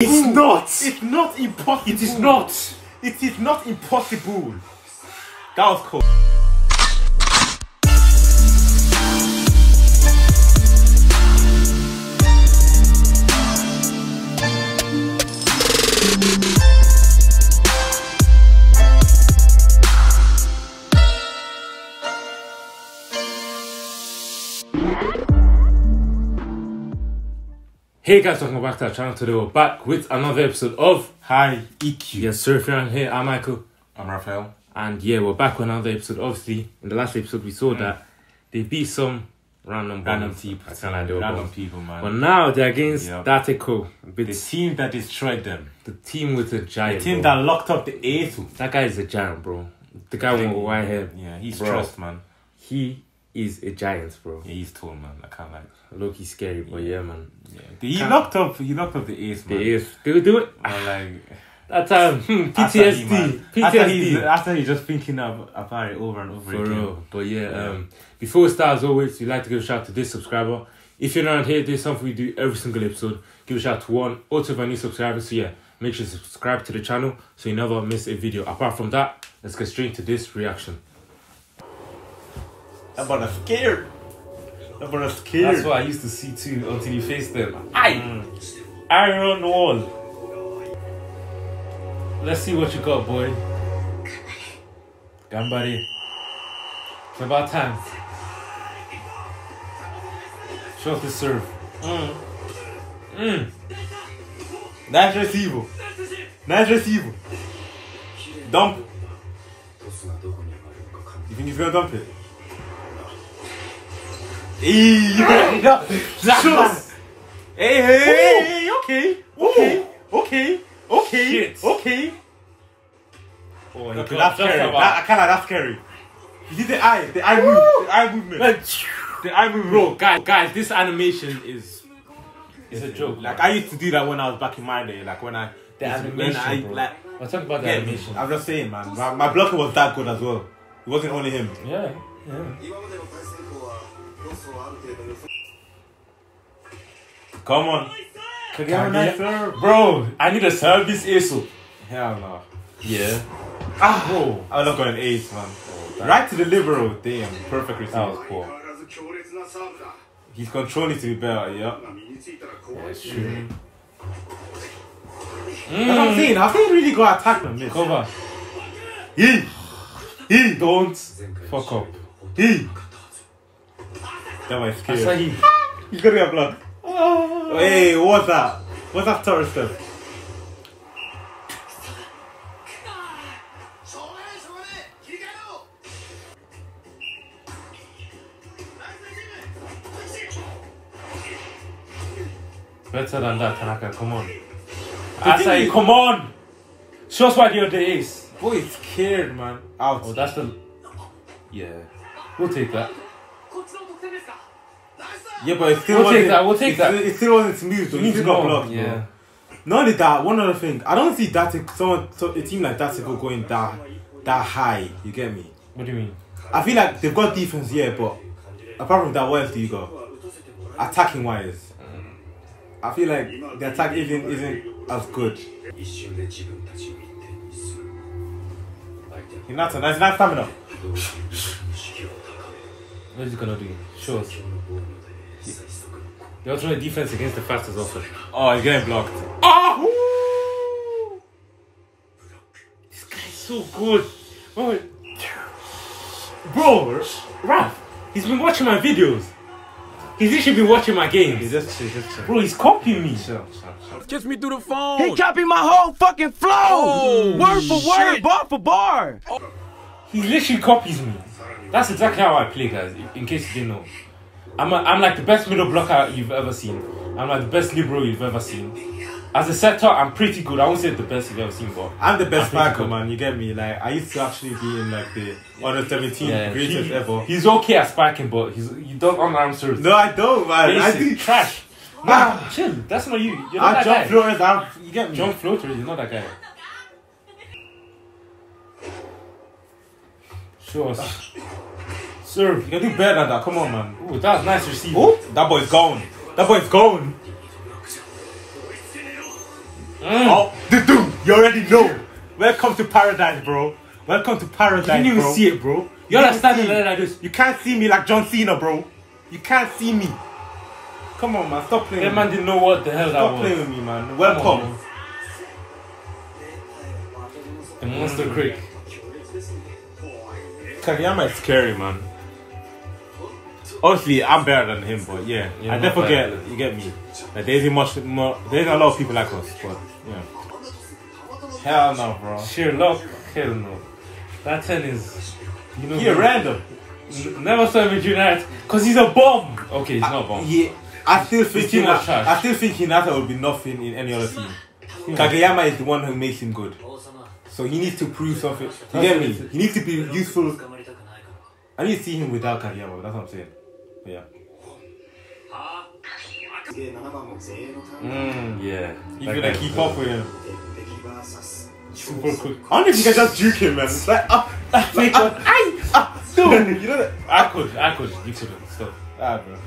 It's not! It's not impossible! It is not! It is not impossible! That was cool. Hey guys, welcome back to our channel. Today we're back with another episode of High IQ. Yes sir, if you're on here, I'm Michael. I'm Rafael. And yeah, we're back with another episode. Obviously, in the last episode we saw that they beat some random people, man. But now they're against Dateko. The team that destroyed them. The team with the giant. The team that locked up the Aethu. That guy is a giant, bro. The guy with the white hair. Yeah, he's trust, man. He is a giant, bro. Yeah, he's tall, man. I can't lie. Loki scary, but yeah, man. Yeah. He knocked up the ace, man. The ace. That time, PTSD. After he's just thinking about it over and over again. For real. But yeah, before we start, as always, we'd like to give a shout out to this subscriber. If you're not here, there's something we do every single episode. Give a shout out to one or to our new subscribers. So yeah, make sure to subscribe to the channel so you never miss a video. Apart from that, let's get straight into this reaction. That brother's scared. That brother's scared. That's what I used to see too until you faced them. Iron wall. Let's see what you got, boy. Gambari. It's about time. Shot to serve. Nice receiver. Nice receiver. Dump. You think he's gonna dump it? Hey, okay. Oh, okay, that's scary. I can't lie, that's scary. You see the eye, the eye movement. Bro, guys, this animation is a joke. Like, I used to do that when I was back in my day. Like, when I talk about the animation. I'm just saying, man. My blocker was that good as well. It wasn't only him. Yeah. Come on, Kageyama, bro! I need a service ace. Hell no. Yeah. Bro, I look on an ace, man. Oh, right to the liberal. Damn, perfect receiver. That was cool. He's controlling to be better. Yeah. That's true. That's what I'm saying. How can you really go attack and miss? Cover. He don't fuck up. That was scary. Asahi. He's gonna get blocked. Oh. Hey, what's that? What's that tourist step? Better than that, Tanaka. Come on. Asahi, come on! Show us what your day is. Boy, it's scared, man. Out. Oh, that's the... Yeah. We'll take that. Yeah, but it still we'll take that. It still wasn't smooth, so he still got blocked. Yeah. Not only that, one other thing. I don't see that a team like Dateko going that high. You get me? What do you mean? I feel like they've got defense, yeah, but apart from that, what else do you got? Attacking wise, I feel like the attack isn't as good. Hinata, that's not stamina. What is he gonna do? Show us. They're trying to defense against the fastest offer. Oh, he's getting blocked. Oh! This guy's so good. Bro, Raph, he's been watching my videos. He's literally been watching my games. He's just bro, he's copying me. Kiss me through the phone. He copied my whole fucking flow. Oh, word for word, bar for bar. Oh. He literally copies me. That's exactly how I play, guys, in case you didn't know. I'm like the best middle blocker you've ever seen. I'm like the best liberal you've ever seen. As a setter, I'm pretty good. I won't say the best you've ever seen, but I'm the best backer, man. You get me? Like, I used to actually be in like the under 17 greatest ever. He's okay at spiking, but you don't unarmed serve. No, I don't, man. Basic. I do trash. Man, chill. That's not you. You're not that guy. You get me? Jump floaters. You're not that guy. Sure. Serve. You can do better than that. Come on, man. Ooh, that was nice receiver. That boy's gone. Oh, dude, you already know. Welcome to paradise, bro. Welcome to paradise, bro. You didn't even see it, bro. You're not standing there like this. You can't see me like John Cena, bro. You can't see me. Come on, man. Stop playing. That man didn't know what the hell that was. Stop playing with me, man. Welcome. The monster creek. Kageyama is scary, man. Obviously, I'm better than him, but yeah, I definitely get, you get me. Like, there isn't much more. There isn't a lot of people like us, but yeah. Hell no, bro. Sheer luck. Hell no. That 10 is, you know, random. Never saw him in United because he's a bomb. Okay, he's not a bomb. Yeah, I still think Hinata would be nothing in any other team. Kageyama is the one who makes him good. So he needs to prove something. You get me? He needs to be useful. I need to see him without Kageyama, that's what I'm saying. But yeah. Yeah. You're gonna keep up with him. Super quick. I don't know if you can just juke him, man. It's like, dude, you know that? I could. You couldn't. Stop. Ah, bro.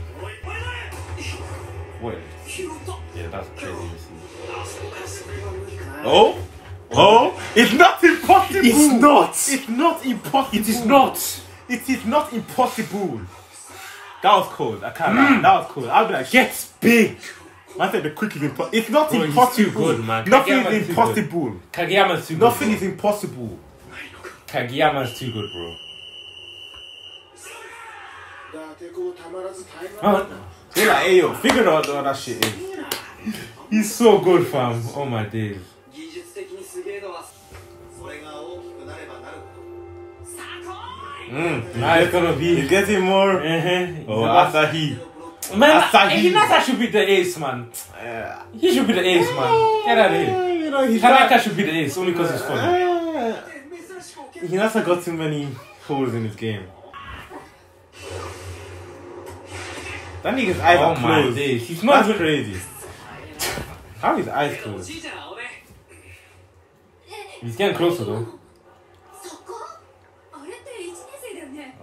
Wait. Yeah, that's crazy. Oh? Oh, it's not impossible. It's not. It's not impossible. It is not. It is not impossible. That was cold. I can't lie. That was cold. I'll be like, get big. Man said the quick is impossible. It's not impossible. He's too good, man. Nothing is impossible. Kageyama's too good. Nothing is impossible. Kageyama's too good, bro. They're like, hey yo, figure out what that shit is. He's so good, fam. Oh my days. Now it's gonna be. You're getting more. Oh, Asahi. Man, Hinata should be the ace, man. He should be the ace, man. Get out of here. You know, Tanaka should be the ace only because he's funny. Hinata got too many holes in his game. That nigga's eyes are closed. He's not even crazy. How is his eyes closed? He's getting closer though.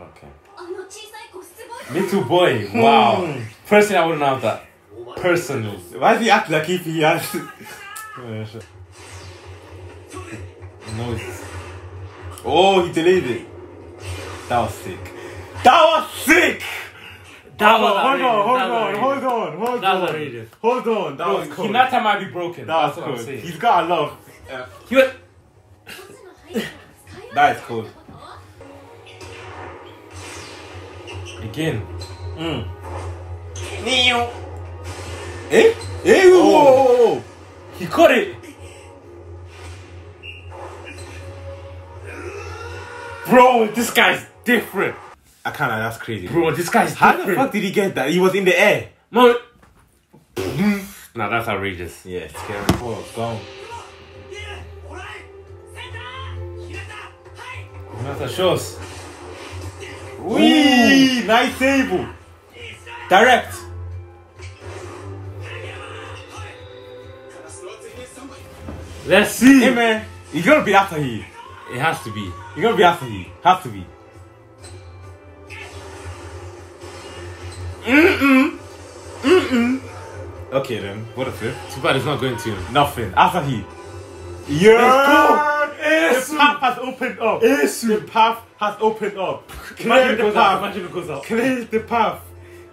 Okay. Little boy. Wow. Personally, I wouldn't have that. Personally. Why does he act like if he has? No. Oh, he delayed it. That was sick. That was sick. Hold on. That was cool. Hinata might be broken. That's what I'm saying. He's got a lot. That is cool. Again. Neo. Eh? Eh? Whoa! He caught it. Bro, this guy's different. I can't. That's crazy. Bro, this guy's different. How the fuck did he get that? He was in the air. No. Nah, that's outrageous. Yeah, it's scary. Oh, it's gone. That's a shot. Wee! Nice table! Direct! Let's see! Hey man! You're gonna be after him. It has to be. You're gonna be after him. Has to be. Okay then. What a flip. Too bad it's not going to him. Nothing. After him. Yeah! The path has opened up. The path has opened up. Clear the path. Imagine it goes up. Clear the path.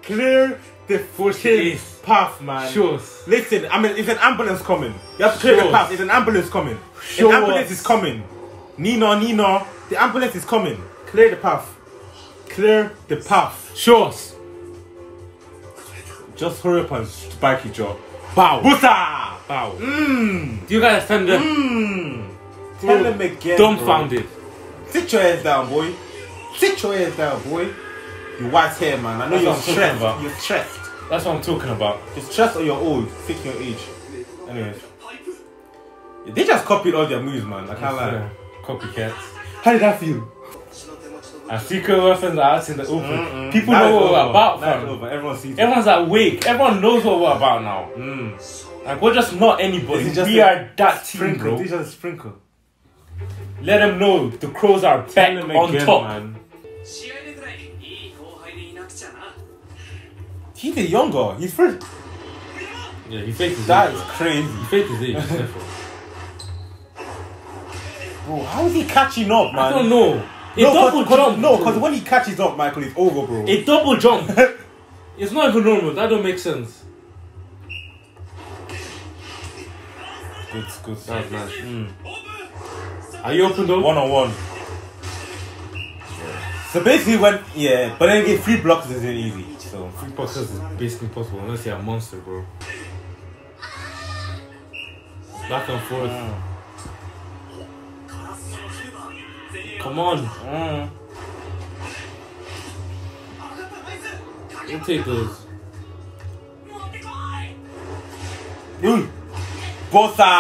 Clear the fucking path, man. Sure. Listen, I mean, it's an ambulance coming. You have to clear the path. It's an ambulance coming. Sure. The ambulance is coming. Nino. The ambulance is coming. Clear the path. Clear the path. Sure. Just hurry up and spike it, Joe. Bow. Busa. Bow. Do you guys understand that? Tell him again. Dumbfounded. Sit your ass down, boy. Sit your ass down, boy. You white hair, man. I know you're stressed. You're stressed. That's what I'm talking about. You're stressed or you're old. Fix your age. Anyways. They just copied all their moves, man. I can't lie. Copycats. How did that feel? A secret reference out in the open. People know what we're about, fam. Everyone sees it. Everyone's awake. Everyone knows what we're about now. Like, we're just not anybody. We are that team, bro. It's just a sprinkle. Let them know the crows are back on top, man. He's a young guy. He's first. Yeah, he faked his age. That's crazy. He faked his age. Bro, how is he catching up, man? I don't know. Because when he catches up, Michael, it's over, bro. A double jump. It's not even normal. That don't make sense. Good. That's nice. Are you open though? 1-on-1. Yeah. So basically, but then again, 3 blocks isn't easy. So 3 blocks is basically impossible unless you're a monster, bro. Back and forth. Wow. Come on. We'll take those. Bossa!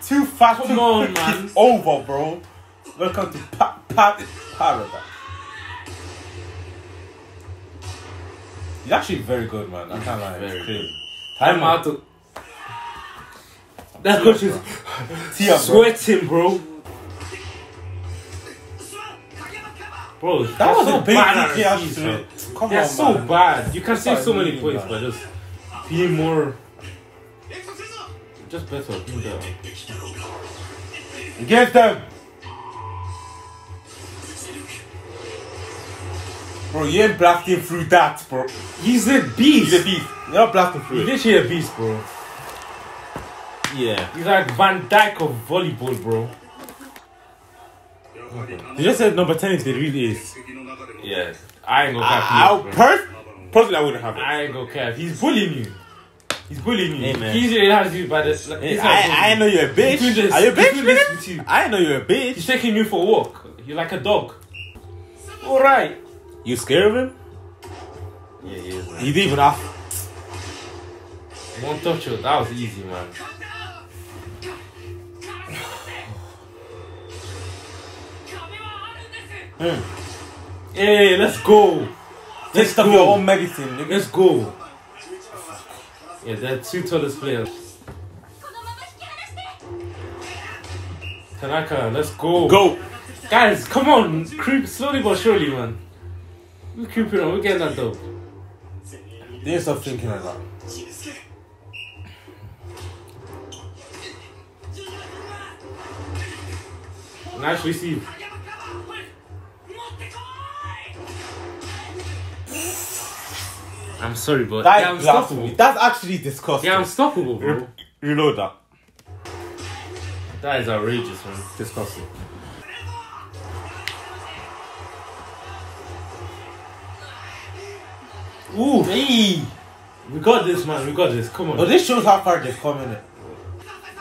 Too fast. Come on, man. It's over, bro. Welcome to Paradise. He's actually very good, man. I can't lie. Very good. Time out to... That coach is sweating, bro. Bro, that was so bad. They're so bad. You can save so many points by just being more. Just better. Do that. Get them! Bro, you ain't blasting through that, bro. He's a beast. You're not blasting through it. He's literally a beast, bro. Yeah. He's like Van Dyke of volleyball, bro. You just said number 10 is the real ace. Yeah. I ain't gonna cap. Personally, I wouldn't have it. I ain't gonna cap. He's bullying you. Hey, man. He has you by the... Like, hey, I know you're a bitch. Are you a bitch, man? With you. I know you're a bitch. He's taking you for a walk. You're like a dog. Alright. You scared of him? Yeah, he is, man. He didn't even have... One touch. That was easy, man. Hey, let's go. Let's stop your own medicine. Let's go. Yeah, they're 2 tallest players. Tanaka, let's go. Go. Guys, come on. Creep slowly but surely, man. We're creeping on. We're getting that dope. They stop thinking like that. Nice receive. I'm sorry, but they're unstoppable. That's actually disgusting. They're unstoppable, bro. Reload that. That is outrageous, man. Disgusting. Ooh. Hey. We got this, man. We got this. Come on. But this shows how far they've come in it.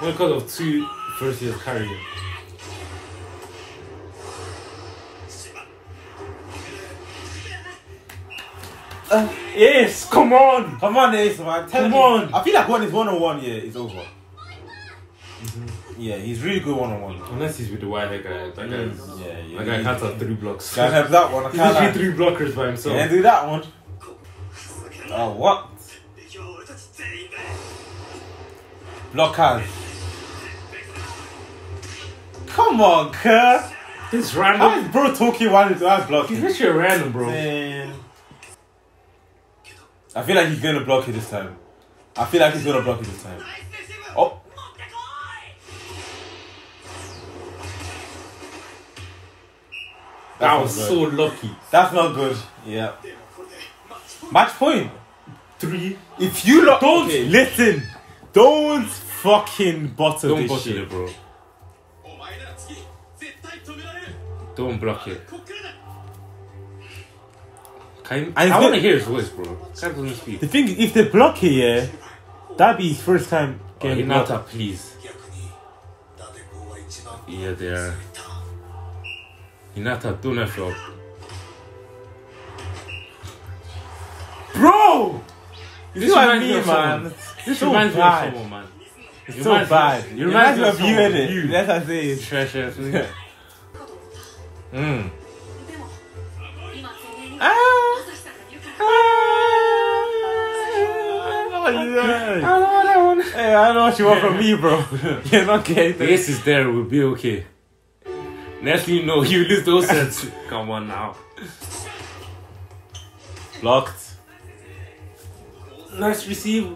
Well, because of 2 first-year carrying. Yes, come on! Come on, Ace, man. Come on! I feel like when it's 1-on-1, yeah, it's over. Yeah, he's really good 1-on-1. Unless he's with the wide hair guy. That guy is... Yeah, that guy can't have 3 blocks. Can't have that one. I can't have 3 blockers by himself. Can't do that one. Oh, what? Blockers. Come on, cuz! This random... How is bro talking while he's blocking? He's literally random, bro. Man. I feel like he's gonna block it this time. Oh! That was so lucky. That's not good. Yeah. Match point. 3. If you lock... Don't listen. Don't fucking bottle this shit. Don't bottle it, bro. Don't block it. I want to hear his voice, bro. Can't speak. The thing is, if they block it, yeah, that'd be his first time getting blocked. Hinata, please. Yeah, they are. Hinata, don't F up. Bro! This reminds me of someone. This reminds me of someone, man. It's so bad. It reminds me of you, innit? That's what I say. It's treacherous. I don't know what you want from me, bro. You're not getting it. This is there, we'll be okay. Next thing you know, you lose those sets. Come on now. Blocked. Nice receive.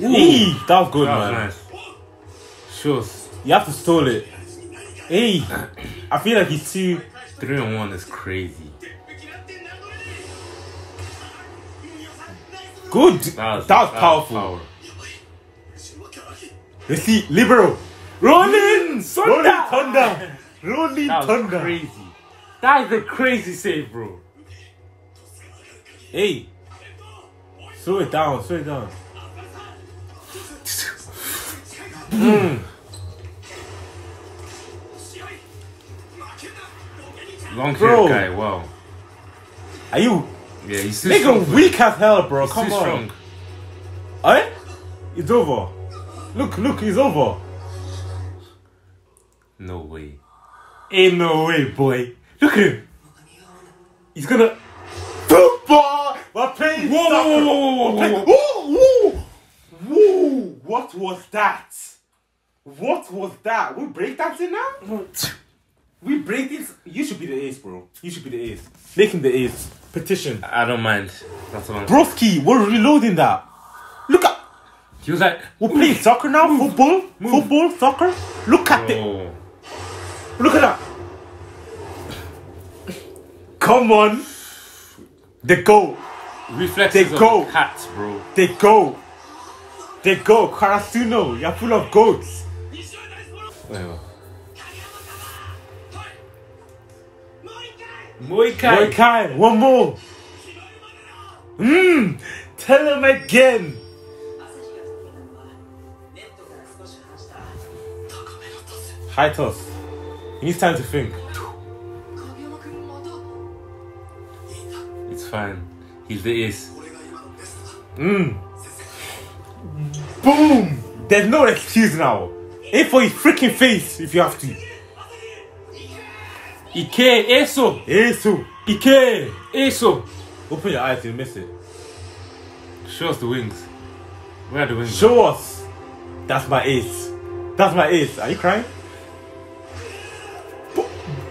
Hey, that was good, that man. Was nice. Sure. You have to stall it. Hey, I feel like he's too. 3-on-1 is crazy. Good. That was powerful. Let's see, Libero. Rolling Thunder. Rolling Thunder. Crazy. That is a crazy save, bro. Hey. Slow it down, slow it down. Long hair guy, wow. Are you? Yeah, he's too strong. Nigga weak as hell, bro. He's Come on. Strong. Eh? It's over. Look, he's over. No way. Ain't no way, boy. Look at him. He's gonna. Football! We're playing. Whoa! What was that? What was that? We break that in now? We break this. You should be the ace, bro. You should be the ace. Make him the ace. Petition. I don't mind. That's what I'm Broski, we're reloading that. Look at. He was like, we're playing soccer now. Move. Football. Move. Football, soccer. Look at it. Look at that. Come on. They go. Reflexes. They go. Cats, bro. They go. They go. Karasuno, you're full of goats. Whatever. Moikai, one more. Tell him again. High toss. He needs time to think. It's fine. He's the ace. Boom. There's no excuse now. Aim for his freaking face if you have to. Ike, eso, Ike, eso. Open your eyes, you'll miss it. Show us the wings. Where are the wings? Show us. That's my ace. That's my ace. Are you crying?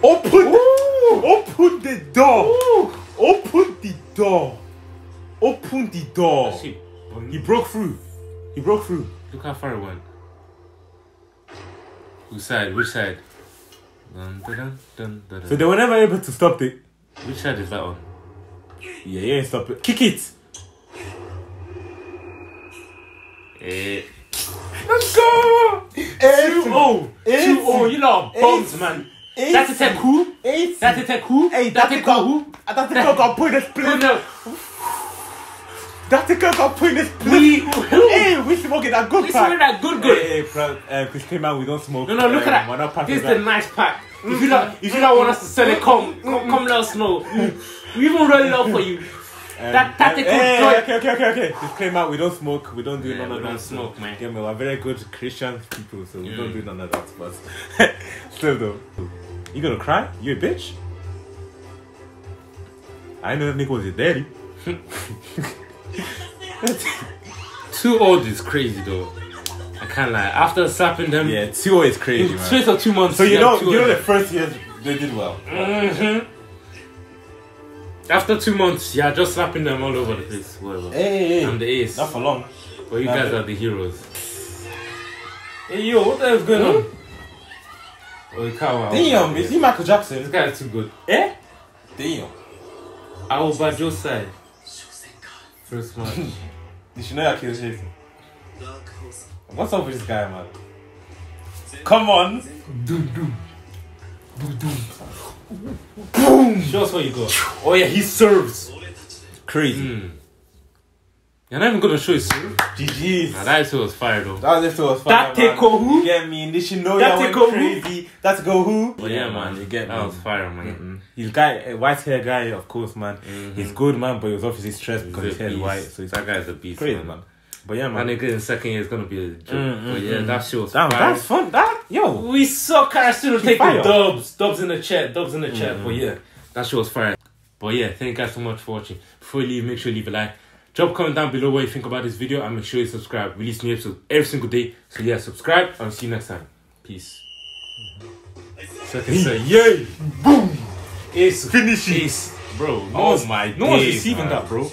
Open the door. Ooh. Open the door. Open the door. He broke through. He broke through. Look how far it went. Which side? Which side? Dun, dun, dun, dun, dun. So they were never able to stop it. Which side is that on? Yeah, stop it. Kick it. Let's go. 2-0. 2-0. You know, bombs, man. Dateko. Dateko. Hey, Dateko. Dateko got put in this place. Dateko got put in this place. Hey, we smoking that good pack. We smoking that good. Hey, Christina, we don't smoke. No, look at that. This is the nice pack. If you don't want us to sell it, come let us know. We even roll it up for you. Okay. Disclaimer, we don't smoke, we don't do none of that. We don't smoke, man. Yeah, we're very good Christian people, so we don't do none of that. But still though, you gonna cry? You a bitch? I know that nigga was your daddy. 2-0 is crazy though. I can't lie. After slapping them, 2-0 is crazy. Man. Space of 2 months. So you know the first year they did well. After 2 months, just slapping them all over the place. Whatever. Hey, I'm the ace. Not for long. But you guys are the heroes. Hey yo, what the hell is going on? Damn, is he Michael Jackson? This guy is too good. Eh? Damn. I was by Joe's side. First match. Did you know I killed Jason? What's up with this guy, man? Come on! Boom! Show us where you go. Oh yeah, he serves. Crazy. You're not even gonna show his serve. GG's. Nah, that was fire though. That was fire. Dateko who? You get me? Nishinoya went crazy. Dateko who? But yeah, man, you get me. That was fire, man. He's guy, white hair guy, of course, man. He's good, man, but he was obviously stressed because his hair is white. So that guy's a beast, crazy, man. But yeah, man. And in second year is gonna be a joke. But yeah, that shit was fire. That's fun. We saw Karasuno taking dubs. Dubs in the chat. But yeah, that shit was fire. But yeah, thank you guys so much for watching. Before you leave, make sure you leave a like. Drop a comment down below what you think about this video. And make sure you subscribe. We release new episodes every single day. So yeah, subscribe. And see you next time. Peace. Second set. Yay! Boom! It's finishes. Bro, no one's receiving that, bro.